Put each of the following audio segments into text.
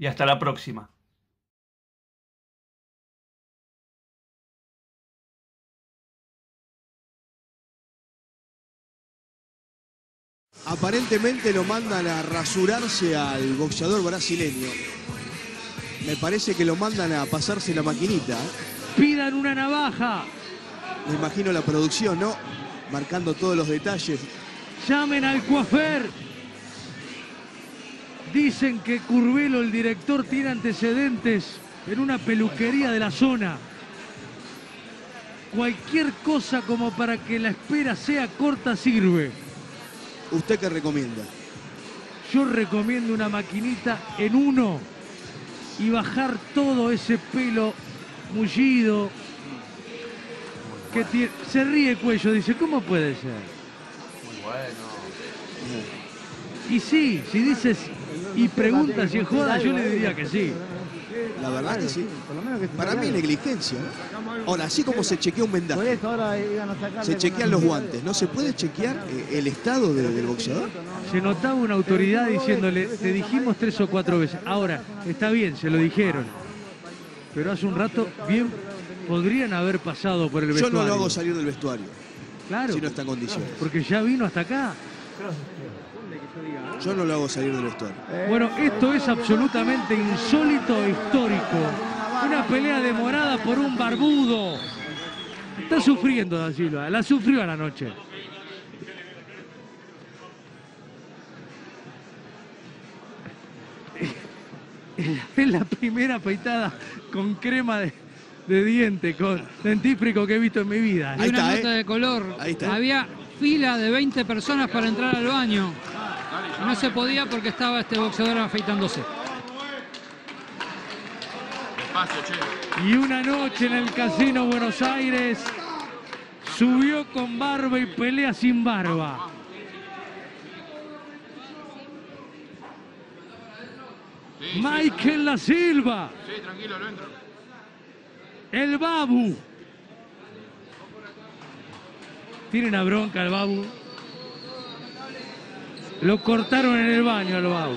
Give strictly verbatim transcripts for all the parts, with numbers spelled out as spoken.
y hasta la próxima. Aparentemente lo mandan a rasurarse al boxeador brasileño. Me parece que lo mandan a pasarse la maquinita. Pidan una navaja. Me imagino la producción, ¿no? Marcando todos los detalles. Llamen al coafer. Dicen que Curvelo, el director, tiene antecedentes en una peluquería de la zona. Cualquier cosa como para que la espera sea corta sirve. ¿Usted qué recomienda? Yo recomiendo una maquinita en uno y bajar todo ese pelo mullido que tiene. Se ríe el Cuello, dice, ¿cómo puede ser? Muy bueno. Y sí, si dices y preguntas y jodas, yo le diría que sí. La verdad que sí. Para mí negligencia. Ahora, así como se chequea un vendaje, se chequean los guantes, ¿no se puede chequear el estado de, del boxeador? Se notaba una autoridad diciéndole, te dijimos tres o cuatro veces. Ahora, está bien, se lo dijeron. Pero hace un rato, bien, podrían haber pasado por el vestuario. Yo no lo hago salir del vestuario. Claro. Si no está en condiciones. Porque ya vino hasta acá. Yo no lo hago salir del vestuario. Bueno, esto es absolutamente insólito e histórico. Una pelea demorada por un barbudo. Está sufriendo Da Silva, la sufrió a la noche. Es la primera peitada con crema de, de diente, con dentífrico que he visto en mi vida. Hay una nota de color. Ahí está. Había fila de veinte personas para entrar al baño. No se podía porque estaba este boxeador afeitándose. Y una noche en el Casino Buenos Aires subió con barba y pelea sin barba. Sí, Michel Da Silva. Sí, tranquilo, lo entro. El Babu. Tiene una bronca el Babu. Lo cortaron en el baño al Babu.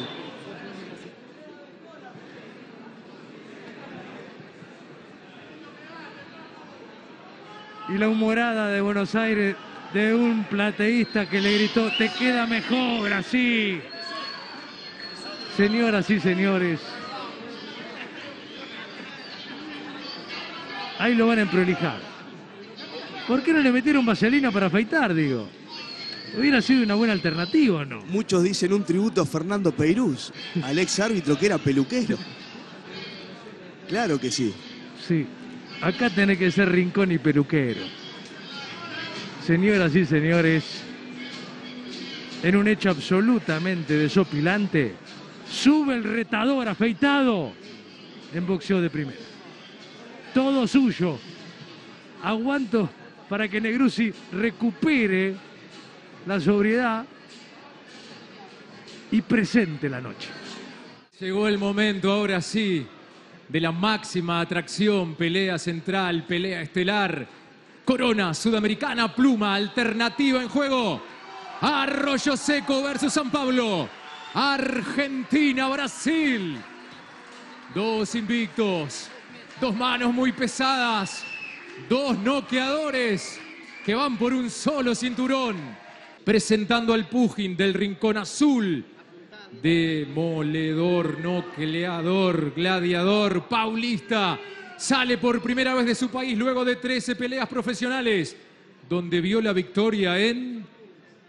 Y la humorada de Buenos Aires de un plateísta que le gritó, te queda mejor así. Señoras y señores, ahí lo van a emprolijar. ¿Por qué no le metieron vaselina para afeitar, digo? Hubiera sido una buena alternativa, ¿no? Muchos dicen un tributo a Fernando Peirús, al ex árbitro que era peluquero. Claro que sí. Sí. Acá tiene que ser rincón y peluquero. Señoras y señores, en un hecho absolutamente desopilante, sube el retador afeitado en Boxeo de Primera. Todo suyo. Aguanto para que Negrucci recupere la sobriedad y presente la noche. Llegó el momento, ahora sí, de la máxima atracción, pelea central, pelea estelar, corona sudamericana, pluma alternativa en juego. Arroyo Seco versus San Pablo, Argentina, Brasil. Dos invictos, dos manos muy pesadas, dos noqueadores que van por un solo cinturón. Presentando al púgil del Rincón Azul, Demoledor, nocleador, gladiador, paulista. Sale por primera vez de su país luego de trece peleas profesionales, donde vio la victoria en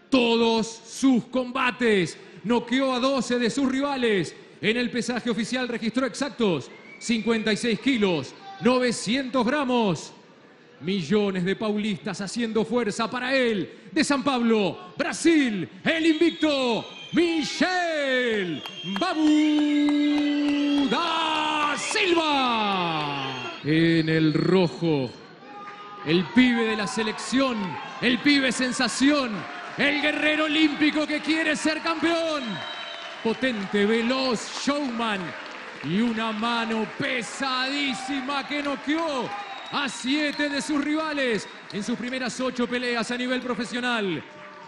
todos sus combates. Noqueó a doce de sus rivales. En el pesaje oficial registró exactos cincuenta y seis kilos, novecientos gramos. Millones de paulistas haciendo fuerza para él. De San Pablo, Brasil, el invicto, Michel Babu Da Silva. En el rojo, el pibe de la selección, el pibe sensación, el guerrero olímpico que quiere ser campeón. Potente, veloz, showman. Y una mano pesadísima que noqueó a siete de sus rivales en sus primeras ocho peleas a nivel profesional.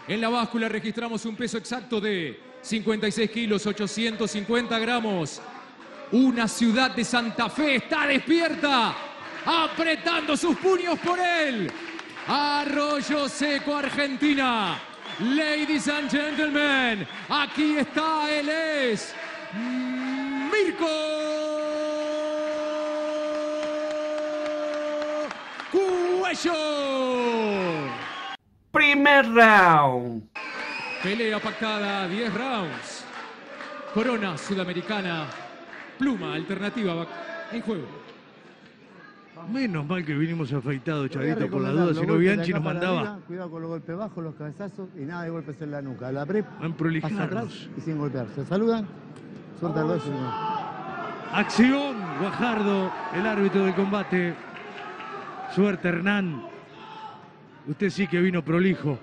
En la báscula registramos un peso exacto de cincuenta y seis kilos, ochocientos cincuenta gramos. Una ciudad de Santa Fe está despierta, apretando sus puños por él. Arroyo Seco, Argentina. Ladies and gentlemen, aquí está, él es Mirco Cuello. Primer round. Pelea pactada, diez rounds. Corona sudamericana, pluma alternativa en juego. Menos mal que vinimos afeitados, Chavito, por la duda. Si no, Bianchi nos mandaba. Arriba, cuidado con los golpes bajos, los cabezazos y nada de golpes en la nuca. La prep, pasa atrás y sin golpear. Se saludan. Suelta el dos y uno. Acción, Guajardo, el árbitro del combate. Suerte, Hernán. Usted sí que vino prolijo.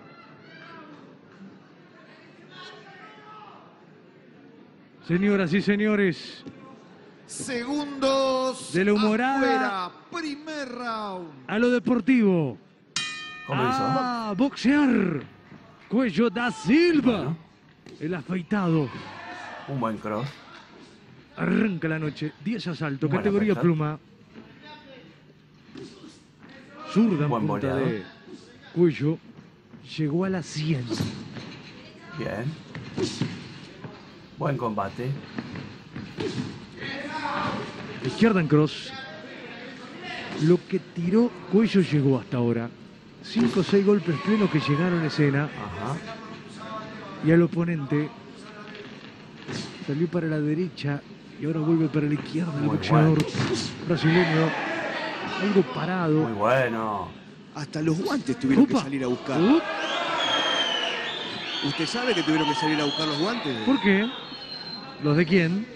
Señoras y señores. Segundos de la humorada. Primer round. A lo deportivo. A boxear. Cuello Da Silva. Bueno. El afeitado. Un buen cross. Arranca la noche. diez asaltos. Buena categoría pesar. Pluma. Zurda en punta de Cuello. Llegó a las cien. Bien. Buen combate. Izquierda en cross. Lo que tiró Cuello llegó hasta ahora. Cinco o seis golpes plenos que llegaron a escena. Ajá. Y al oponente salió para la derecha y ahora vuelve para la izquierda. Muy el boxeador bueno. brasileño. Algo parado. Muy bueno. Hasta los guantes tuvieron Opa. que salir a buscar. ¿Uh? ¿Usted sabe que tuvieron que salir a buscar los guantes? ¿Por qué? ¿Los de quién?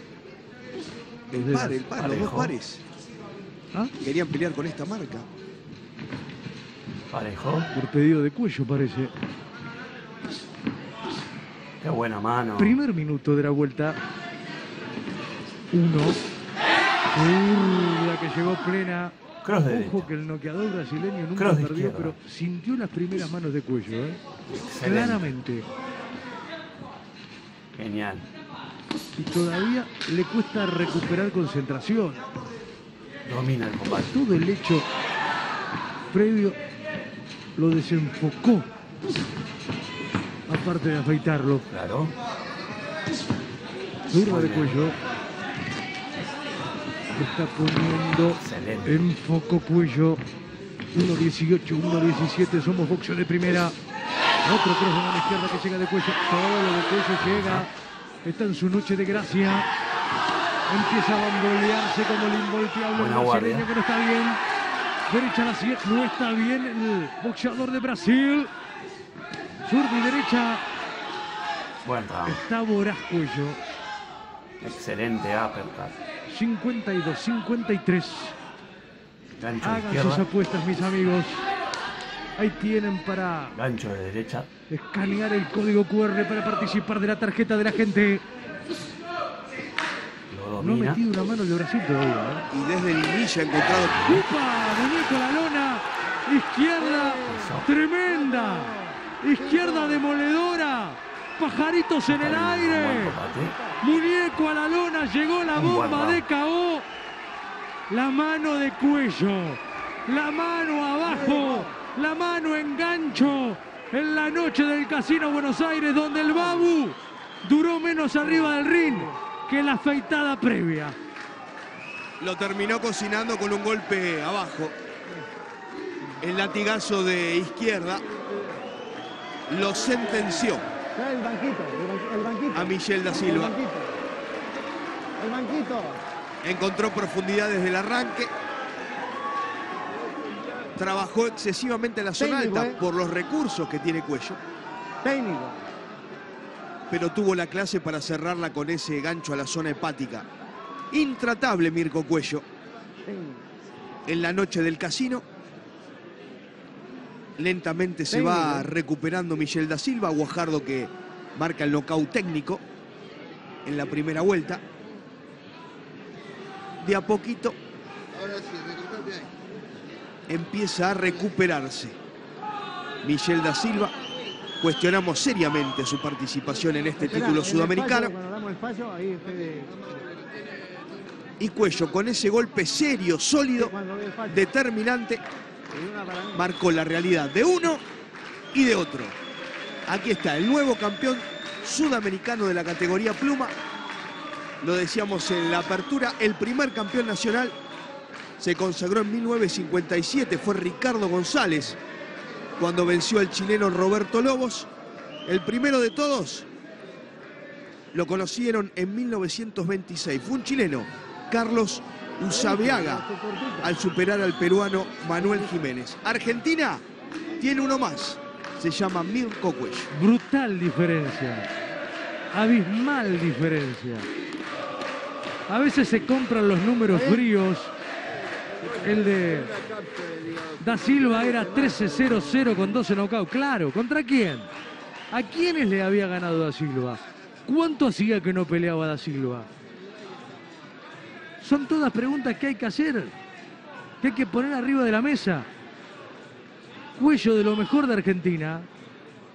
El de par, el par, parejo. Los dos pares. ¿Ah? Querían pelear con esta marca. Parejo. Por pedido de Cuello, parece. Qué buena mano. Primer minuto de la vuelta. Uno. Uh, la que llegó plena. Cross de derecha. Ojo que el noqueador brasileño nunca perdió, pero sintió las primeras manos de Cuello, ¿eh? Claramente. Genial. Y todavía le cuesta recuperar concentración. Domina el combate. Todo el hecho previo lo desenfocó. Aparte de afeitarlo. Claro. Duro de Cuello. Está poniendo Excelente. en foco Cuello. uno dieciocho, uno diecisiete, somos boxeo de primera. Otro cross de mano izquierda que llega de Cuello. Todo lo de Cuello llega. Está en su noche de gracia. Empieza a bambolearse como el involteable brasileño que no está bien. Derecha a la siete, no está bien el boxeador de Brasil. Sur y derecha. Bueno. Está voraz Cuello. Excelente uppercut. cincuenta y dos, cincuenta y tres. Hagan sus apuestas, mis amigos. Ahí tienen para gancho de derecha. Escanear el código cu erre para participar de la tarjeta de la gente. Lo no ha metido una mano el de Brasil todavía, ¿eh? Y desde el inicio ha encontrado. ¡Upa! Bonito la lona. Izquierda. Eso. Tremenda. Izquierda demoledora. Pajaritos en el aire. Muñeco a la lona, llegó la bomba de ka o. La mano de Cuello, la mano abajo, la mano en gancho en la noche del Casino Buenos Aires, donde el Babu duró menos arriba del ring que la afeitada previa. Lo terminó cocinando con un golpe abajo. El latigazo de izquierda lo sentenció el banquito, el banquito, el banquito, a Michel Da Silva. El banquito, el banquito. Encontró profundidad desde el arranque. Trabajó excesivamente en la zona Técnico, alta eh. por los recursos que tiene Cuello. Técnico. Pero tuvo la clase para cerrarla con ese gancho a la zona hepática. Intratable Mirco Cuello. Técnico. En la noche del casino. Lentamente se técnico. va recuperando Michel Da Silva. Guajardo que marca el nocaut técnico en la primera vuelta. De a poquito. Ahora sí, ahí. Empieza a recuperarse Michel Da Silva. Cuestionamos seriamente su participación en este título sudamericano. Y Cuello con ese golpe serio, sólido, determinante, marcó la realidad de uno y de otro. Aquí está el nuevo campeón sudamericano de la categoría pluma. Lo decíamos en la apertura, el primer campeón nacional se consagró en mil novecientos cincuenta y siete, fue Ricardo González, cuando venció al chileno Roberto Lobos. El primero de todos lo conocieron en mil novecientos veintiséis, fue un chileno, Carlos Usabiaga, al superar al peruano Manuel Jiménez. Argentina tiene uno más, se llama Mirco Cuello. Brutal diferencia, abismal diferencia. A veces se compran los números fríos. El de Da Silva era trece cero cero con doce knockouts. Claro, ¿contra quién? ¿A quiénes le había ganado Da Silva? ¿Cuánto hacía que no peleaba Da Silva? Son todas preguntas que hay que hacer, que hay que poner arriba de la mesa. Cuello de lo mejor de Argentina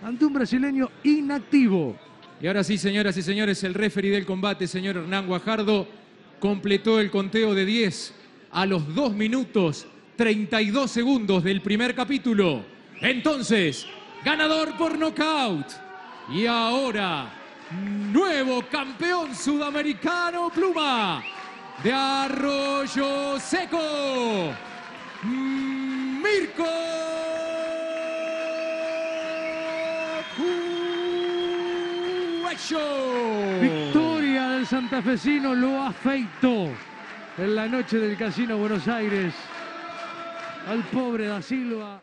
ante un brasileño inactivo. Y ahora sí, señoras y señores, el referee del combate, señor Hernán Guajardo, completó el conteo de diez. A los dos minutos treinta y dos segundos del primer capítulo. Entonces, ganador por nocaut. Y ahora, nuevo campeón sudamericano pluma de Arroyo Seco, Mirco Cuello. Victoria del santafesino, lo afeitó en la noche del Casino Buenos Aires al pobre Da Silva.